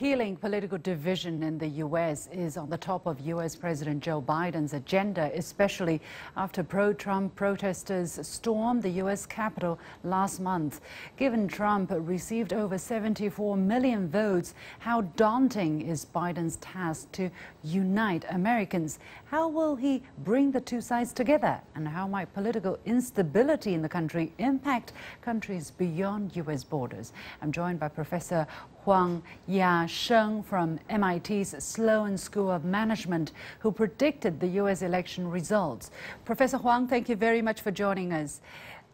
Healing political division in the U.S. is on the top of U.S. President Joe Biden's agenda, especially after pro-Trump protesters stormed the U.S. Capitol last month. Given Trump received over 74 million votes, how daunting is Biden's task to unite Americans? How will he bring the two sides together? And how might political instability in the country impact countries beyond U.S. borders? I'm joined by Professor Huang Ya Sheng from MIT's Sloan School of Management, who predicted the U.S. election results. Professor Huang, thank you very much for joining us.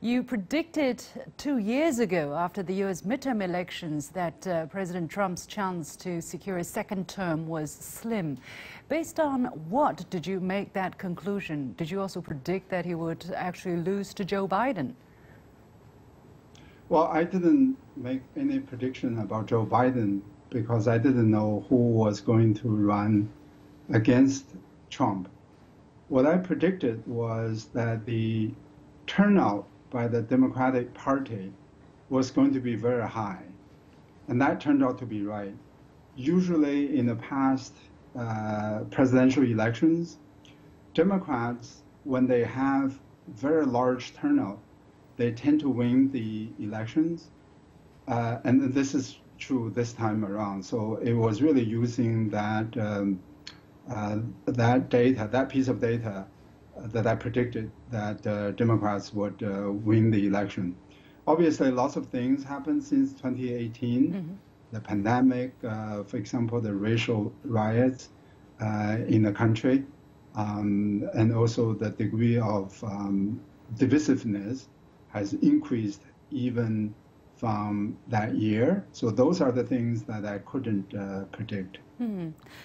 You predicted 2 years ago, after the U.S. midterm elections, that President Trump's chance to secure a second term was slim. Based on what did you make that conclusion? Did you also predict that he would actually lose to Joe Biden? Well, I didn't make any prediction about Joe Biden because I didn't know who was going to run against Trump. What I predicted was that the turnout by the Democratic Party was going to be very high, and that turned out to be right. Usually in the past presidential elections, Democrats, when they have very large turnout, they tend to win the elections, and this is true this time around. So it was really using that that piece of data that I predicted that Democrats would win the election. Obviously, lots of things happened since 2018, the pandemic, for example, the racial riots in the country, and also the degree of divisiveness has increased even from that year. So those are the things that I couldn't predict.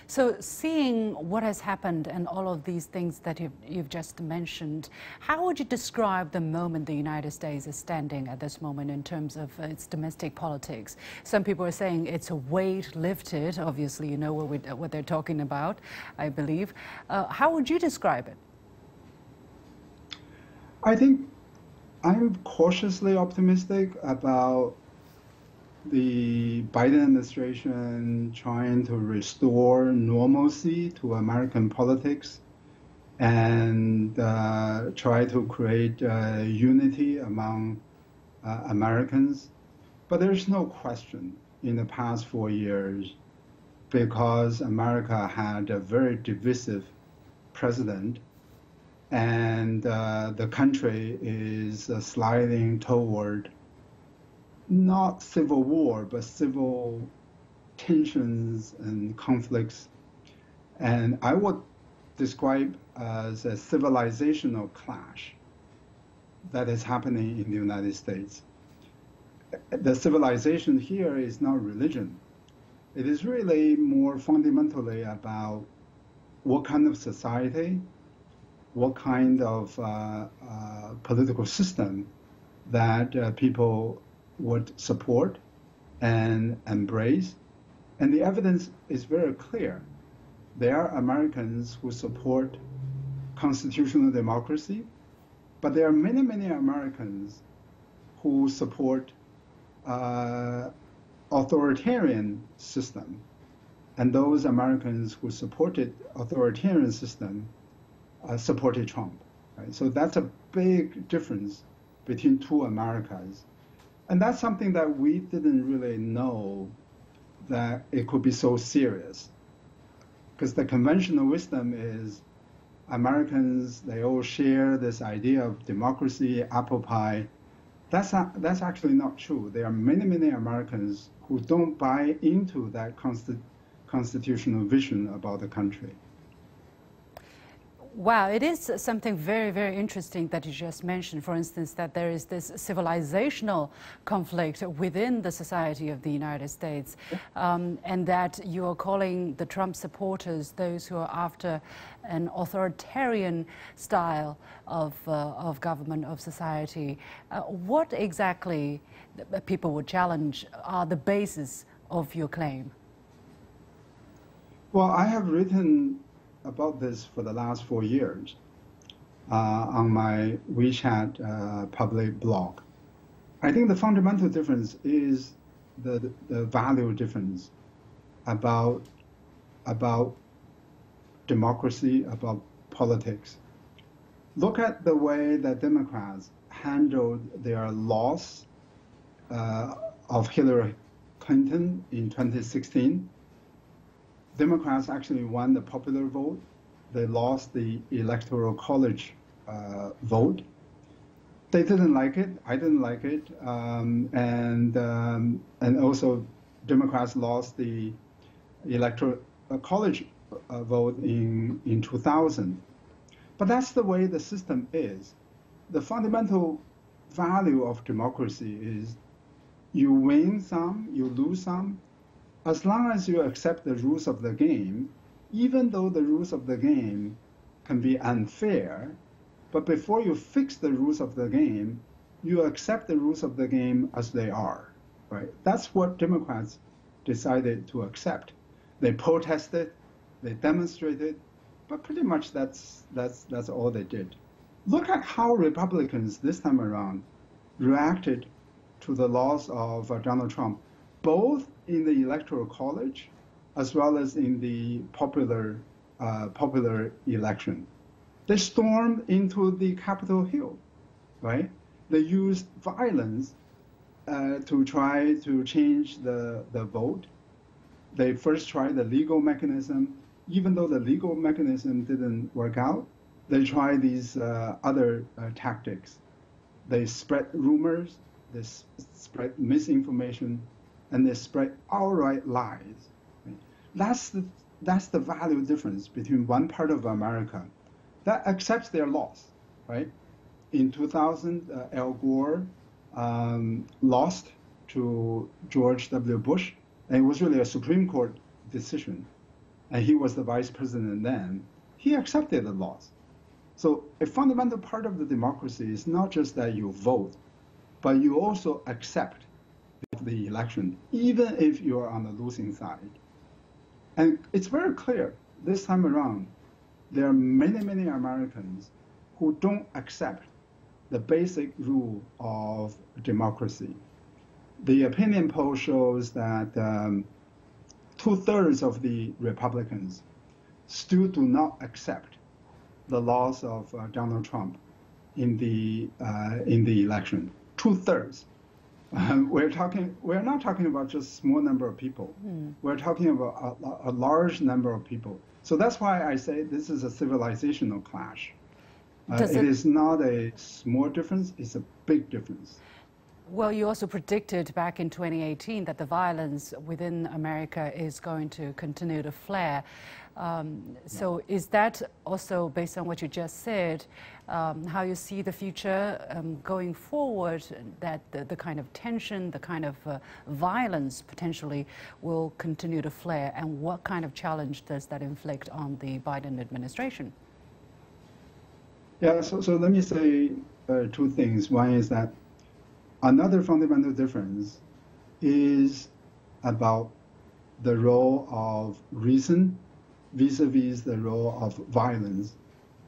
So seeing what has happened and all of these things that you've just mentioned, how would you describe the moment the United States is standing at this moment in terms of its domestic politics? Some people are saying it's a weight lifted. Obviously, you know what they're talking about, I believe. How would you describe it? I think I'm cautiously optimistic about the Biden administration trying to restore normalcy to American politics and try to create unity among Americans. But there's no question in the past 4 years, because America had a very divisive president, and the country is sliding toward not civil war, but civil tensions and conflicts. And I would describe as a civilizational clash that is happening in the United States. The civilization here is not religion. It is really more fundamentally about what kind of society, what kind of political system that people would support and embrace. And the evidence is very clear. There are Americans who support constitutional democracy, but there are many, many Americans who support authoritarian system. And those Americans who supported authoritarian system supported Trump, right? So that's a big difference between two Americas. And that's something that we didn't really know that it could be so serious, because the conventional wisdom is Americans, they all share this idea of democracy, apple pie. That's actually not true. There are many, many Americans who don't buy into that constitutional vision about the country. Wow, it is something very, very interesting that you just mentioned, for instance, that there is this civilizational conflict within the society of the United States, and that you are calling the Trump supporters those who are after an authoritarian style of government, of society. What exactly people would challenge are the basis of your claim? Well, I have written about this for the last 4 years on my WeChat public blog. I think the fundamental difference is the value difference. about democracy, about politics. Look at the way that Democrats handled their loss of Hillary Clinton in 2016. Democrats actually won the popular vote. They lost the electoral college vote. They didn't like it. I didn't like it. And also Democrats lost the electoral college vote in 2000. But that's the way the system is. The fundamental value of democracy is you win some, you lose some. As long as you accept the rules of the game, even though the rules of the game can be unfair, but before you fix the rules of the game, you accept the rules of the game as they are, right? That's what Democrats decided to accept. They protested, they demonstrated, but pretty much that's all they did. Look at how Republicans this time around reacted to the loss of Donald Trump, both in the Electoral College as well as in the popular election. They stormed into the Capitol Hill, right? They used violence to try to change the vote. They first tried the legal mechanism. Even though the legal mechanism didn't work out, they tried these other tactics. They spread rumors, they spread misinformation, and they spread outright lies. Right? That's the value difference between one part of America that accepts their loss. Right? In 2000, Al Gore lost to George W. Bush, and it was really a Supreme Court decision. And he was the vice president then, he accepted the loss. So a fundamental part of the democracy is not just that you vote, but you also accept the election, even if you are on the losing side. And it's very clear this time around, there are many, many Americans who don't accept the basic rule of democracy. The opinion poll shows that two-thirds of the Republicans still do not accept the loss of Donald Trump in the election. Two-thirds. We're not talking about just a small number of people. Mm. We're talking about a large number of people. So that's why I say this is a civilizational clash. It is not a small difference. It's a big difference. Well, you also predicted back in 2018 that the violence within America is going to continue to flare. So is that also, based on what you just said, how you see the future going forward, that the kind of tension, the kind of violence potentially will continue to flare? And what kind of challenge does that inflict on the Biden administration? Yeah, so let me say two things. One is that another fundamental difference is about the role of reason vis-a-vis the role of violence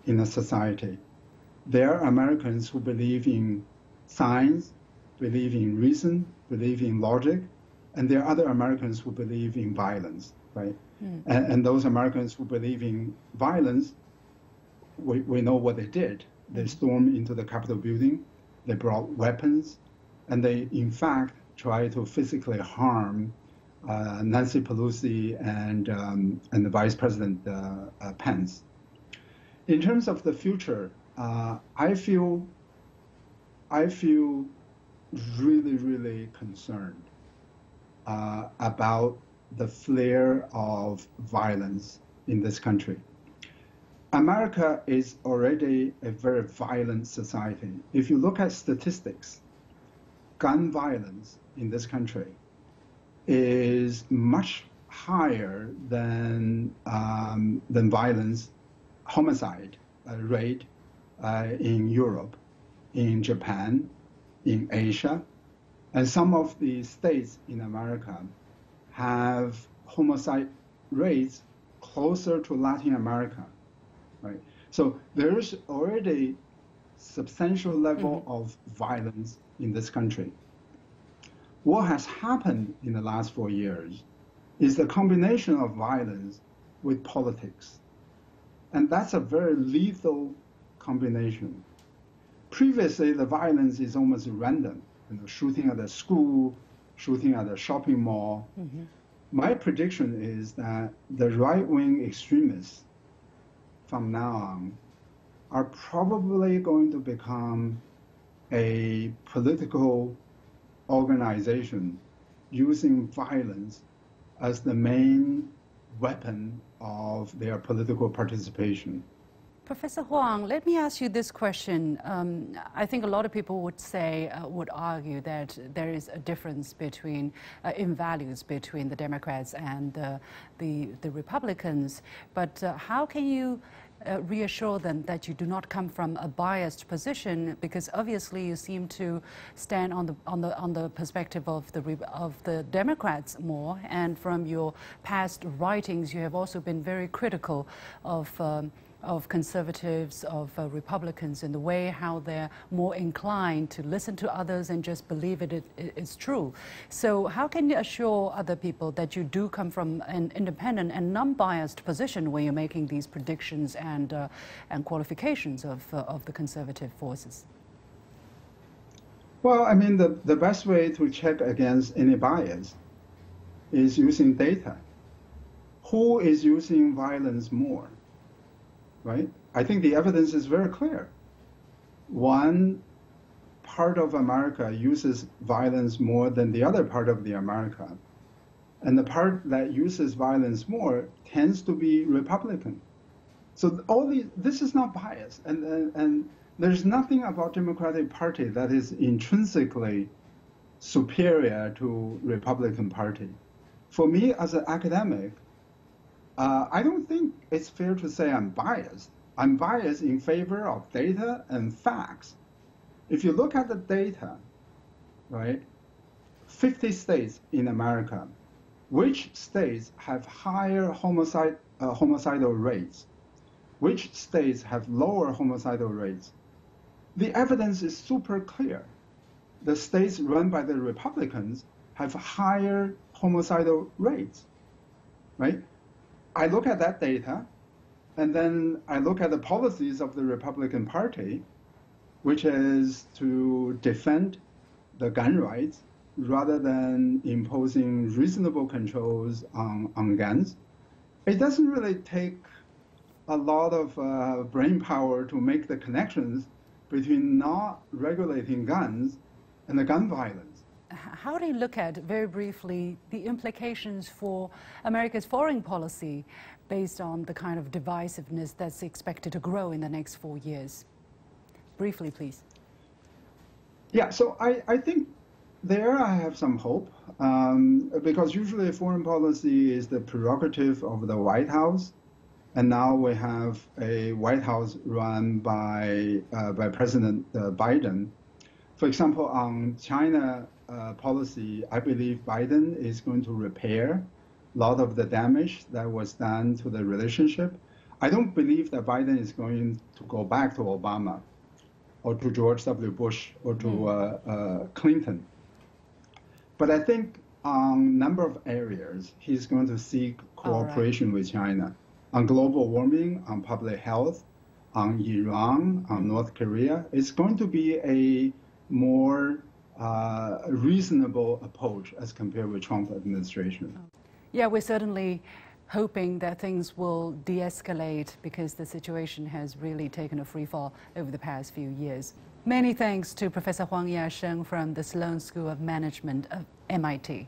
in a society. There are Americans who believe in science, believe in reason, believe in logic, and there are other Americans who believe in violence, right? Mm. And those Americans who believe in violence, we know what they did. They stormed into the Capitol building, they brought weapons, and they, in fact, try to physically harm Nancy Pelosi and the Vice President Pence. In terms of the future, I feel really, really concerned about the flare of violence in this country. America is already a very violent society. If you look at statistics, gun violence in this country is much higher than violence, homicide rate in Europe, in Japan, in Asia, and some of the states in America have homicide rates closer to Latin America, right? So there's already substantial level of violence in this country. What has happened in the last 4 years is the combination of violence with politics. And that's a very lethal combination. Previously, the violence is almost random, shooting at a school, shooting at a shopping mall. Mm-hmm. My prediction is that the right-wing extremists from now on are probably going to become a political organization using violence as the main weapon of their political participation. Professor Huang, let me ask you this question. I think a lot of people would say, would argue that there is a difference between, in values between the Democrats and the Republicans. But how can you reassure them that you do not come from a biased position? Because obviously you seem to stand on the perspective of the Democrats more, and from your past writings, you have also been very critical of conservatives, of Republicans, in the way how they're more inclined to listen to others and just believe it's true. So how can you assure other people that you do come from an independent and non-biased position when you're making these predictions and qualifications of the conservative forces? Well, I mean, the best way to check against any bias is using data. Who is using violence more? Right? I think the evidence is very clear. One part of America uses violence more than the other part of the America. And the part that uses violence more tends to be Republican. So this is not bias. And there's nothing about Democratic Party that is intrinsically superior to Republican Party. For me, as an academic, I don't think it's fair to say I'm biased. I'm biased in favor of data and facts. If you look at the data, right, 50 states in America, which states have higher homicidal rates? Which states have lower homicidal rates? The evidence is super clear. The states run by the Republicans have higher homicidal rates, right? I look at that data, and then I look at the policies of the Republican Party, which is to defend the gun rights rather than imposing reasonable controls on guns. It doesn't really take a lot of brain power to make the connections between not regulating guns and the gun violence. How do you look at, very briefly, the implications for America's foreign policy based on the kind of divisiveness that's expected to grow in the next 4 years? Briefly, please. Yeah, so I think there I have some hope, because usually foreign policy is the prerogative of the White House, and now we have a White House run by President Biden. For example, on China policy, I believe Biden is going to repair a lot of the damage that was done to the relationship. I don't believe that Biden is going to go back to Obama or to George W. Bush or to Clinton. But I think on a number of areas, he's going to seek cooperation with China on global warming, on public health, on Iran, on North Korea. It's going to be a more reasonable approach as compared with Trump administration. Yeah, we're certainly hoping that things will de-escalate, because the situation has really taken a free fall over the past few years. Many thanks to Professor Huang Ya Sheng from the Sloan School of Management of MIT.